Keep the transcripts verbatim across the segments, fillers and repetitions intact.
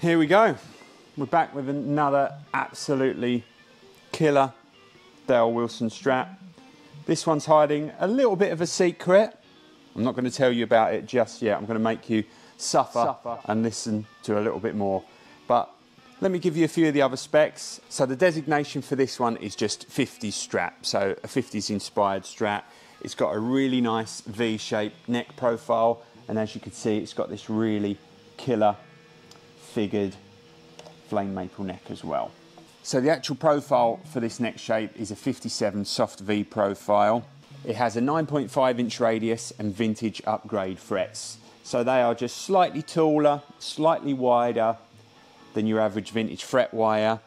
here we go. We're back with another absolutely killer Dale Wilson strap. This one's hiding a little bit of a secret. I'm not going to tell you about it just yet. I'm going to make you suffer, suffer and listen to a little bit more. But let me give you a few of the other specs. So the designation for this one is just fifties strap, so a fifties inspired strap. It's got a really nice V-shaped neck profile, and as you can see, it's got this really killer figured flame maple neck as well. So the actual profile for this neck shape is a fifty-seven soft V profile. It has a nine point five inch radius and vintage upgrade frets. So they are just slightly taller, slightly wider than your average vintage fret wire,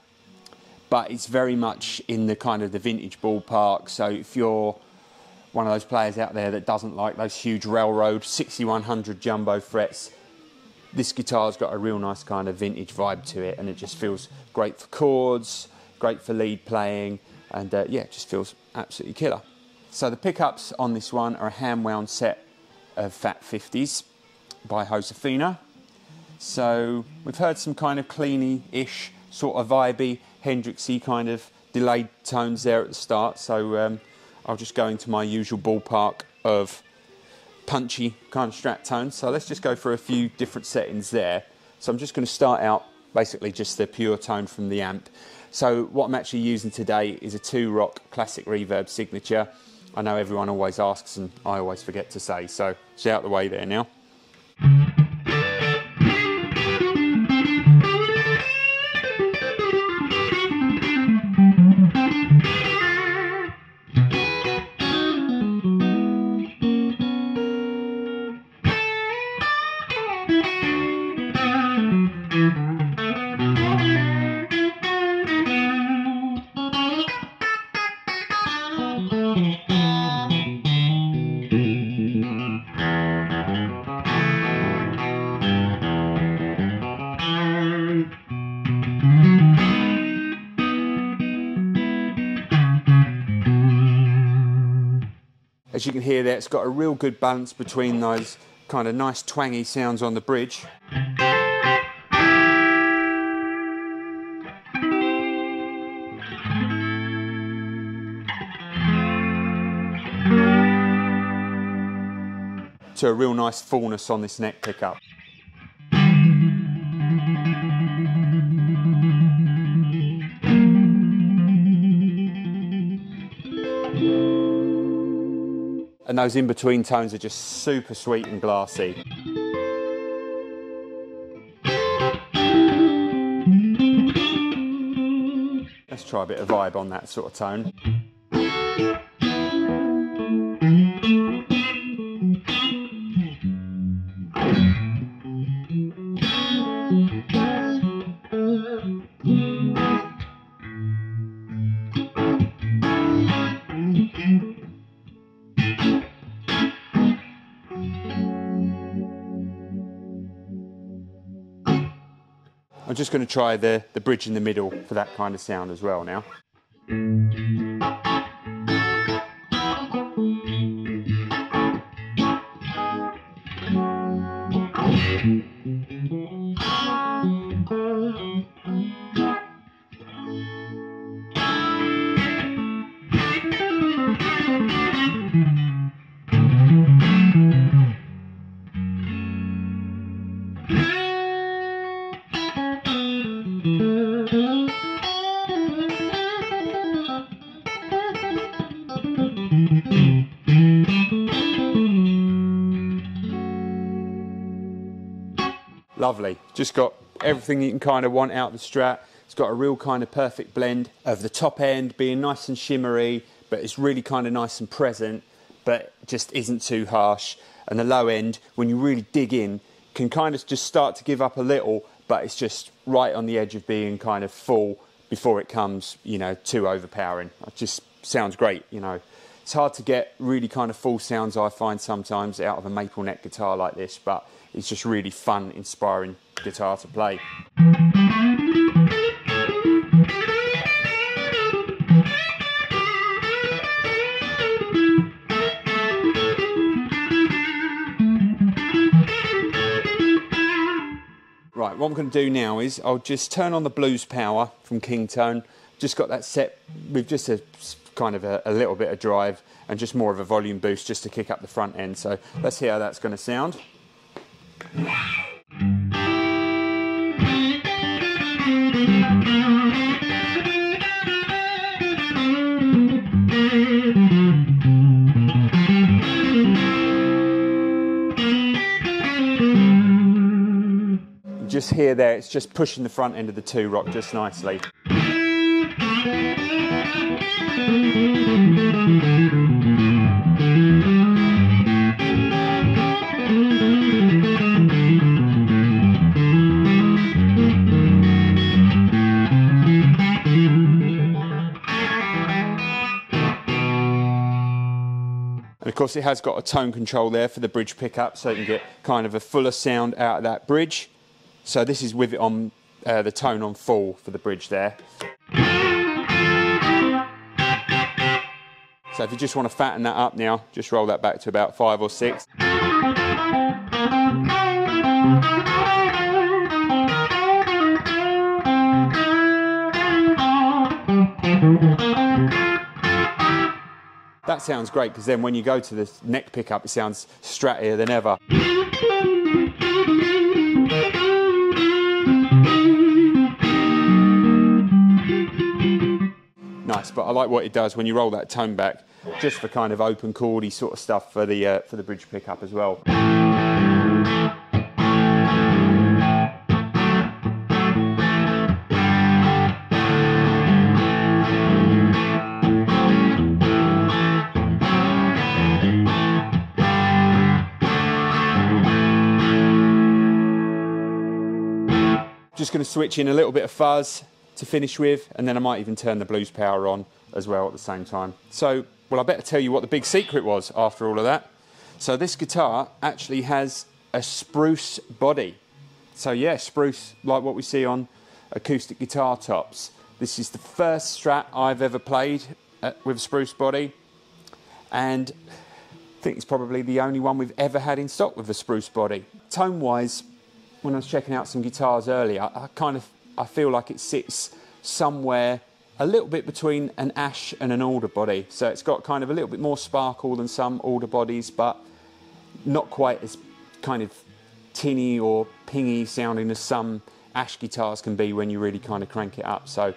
but it's very much in the kind of the vintage ballpark. So if you're one of those players out there that doesn't like those huge railroad sixty-one hundred jumbo frets, this guitar's got a real nice kind of vintage vibe to it, and it just feels great for chords, great for lead playing, and uh, yeah, it just feels absolutely killer. So the pickups on this one are a hand-wound set of Fat fifties by Josefina. So we've heard some kind of cleany-ish, sort of vibey, Hendrixy kind of delayed tones there at the start, so um, I'll just go into my usual ballpark of punchy kind of strat tone. So let's just go for a few different settings there. So I'm just going to start out basically just the pure tone from the amp. So what I'm actually using today is a Two Rock Classic Reverb Signature. I know everyone always asks and I always forget to say, so it's out the way there now. As you can hear there, it's got a real good balance between those kind of nice twangy sounds on the bridge to a real nice fullness on this neck pickup. And those in-between tones are just super sweet and glassy. Let's try a bit of vibe on that sort of tone. I'm just going to try the, the bridge in the middle for that kind of sound as well now. Lovely, just got everything you can kind of want out of the Strat. It's got a real kind of perfect blend of the top end being nice and shimmery, but it's really kind of nice and present, but just isn't too harsh. And the low end, when you really dig in, can kind of just start to give up a little, but it's just right on the edge of being kind of full before it comes, you know, too overpowering. It just sounds great, you know. It's hard to get really kind of full sounds, I find, sometimes out of a maple neck guitar like this, but it's just really fun, inspiring guitar to play. Right, what I'm going to do now is I'll just turn on the blues power from King Tone. Just got that set with just a kind of a, a little bit of drive and just more of a volume boost just to kick up the front end. So let's hear how that's going to sound. Just here there, it's just pushing the front end of the two rock just nicely. And of course it has got a tone control there for the bridge pickup, so you can get kind of a fuller sound out of that bridge. So this is with it on uh, the tone on full for the bridge there. So if you just want to fatten that up now, just roll that back to about five or six. That sounds great, because then when you go to the neck pickup, it sounds strattier than ever. But I like what it does when you roll that tone back, just for kind of open chordy sort of stuff for the uh, for the bridge pickup as well. Just going to switch in a little bit of fuzz to finish with, and then I might even turn the blues power on as well at the same time. So, well, I better tell you what the big secret was after all of that. So this guitar actually has a spruce body. So yeah, spruce, like what we see on acoustic guitar tops. This is the first Strat I've ever played at, with a spruce body, and I think it's probably the only one we've ever had in stock with a spruce body. Tone-wise, when I was checking out some guitars earlier, I, I kind of I feel like it sits somewhere a little bit between an ash and an alder body. So it's got kind of a little bit more sparkle than some alder bodies, but not quite as kind of tinny or pingy sounding as some ash guitars can be when you really kind of crank it up. So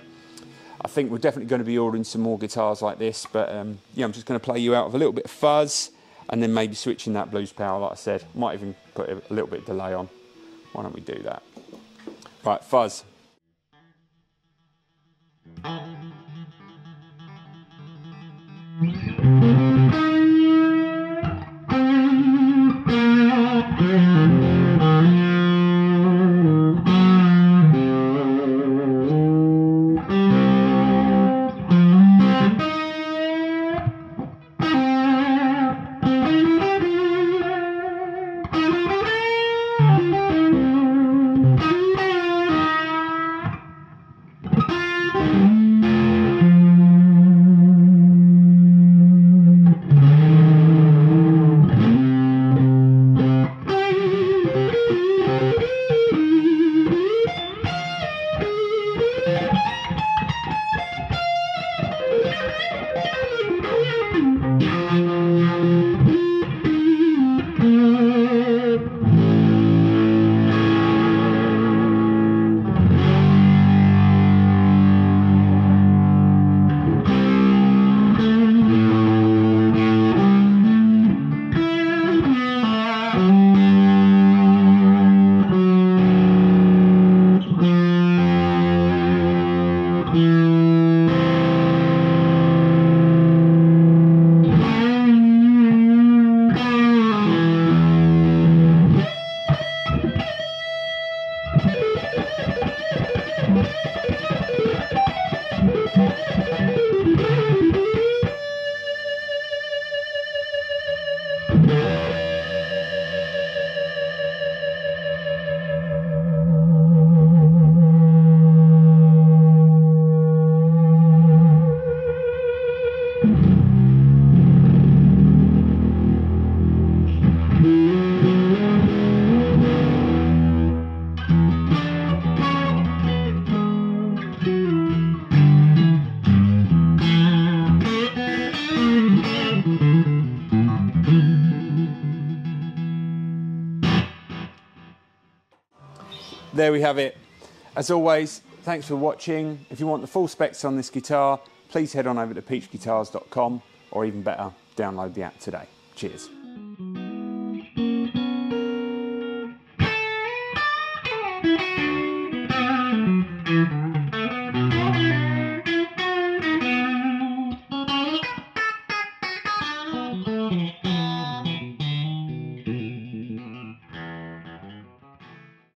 I think we're definitely going to be ordering some more guitars like this, but um, yeah, I'm just going to play you out with a little bit of fuzz and then maybe switching that blues power, like I said. Might even put a little bit of delay on. Why don't we do that? Right, fuzz. there we have it. As always, thanks for watching. If you want the full specs on this guitar, please head on over to peach guitars dot com, or even better, download the app today. Cheers.